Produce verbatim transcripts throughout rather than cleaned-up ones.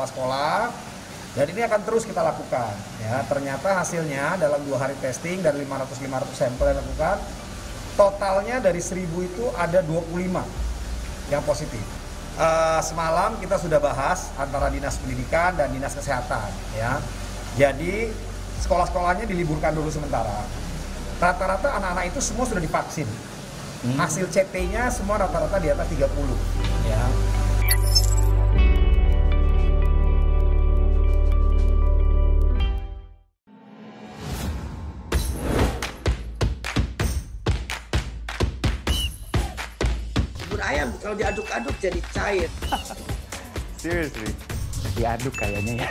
sekolah-sekolah, dan ini akan terus kita lakukan. Ya, ternyata hasilnya dalam dua hari testing dari lima ratus lima ratus sampel yang dilakukan, totalnya dari seribu itu ada dua puluh lima yang positif. Uh, semalam kita sudah bahas antara dinas pendidikan dan dinas kesehatan. Ya, jadi sekolah-sekolahnya diliburkan dulu sementara. Rata-rata anak-anak itu semua sudah divaksin. Hmm. Hasil C T-nya semua rata-rata di atas tiga puluh. Ya. Bubur ayam kalau diaduk-aduk jadi cair. Seriously? Diaduk kayaknya ya.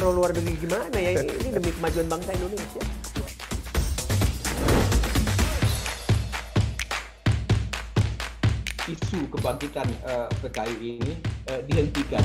Pro luar negeri gimana ya, ini demi kemajuan bangsa Indonesia. Isu kebangkitan uh, P K I ini uh, dihentikan.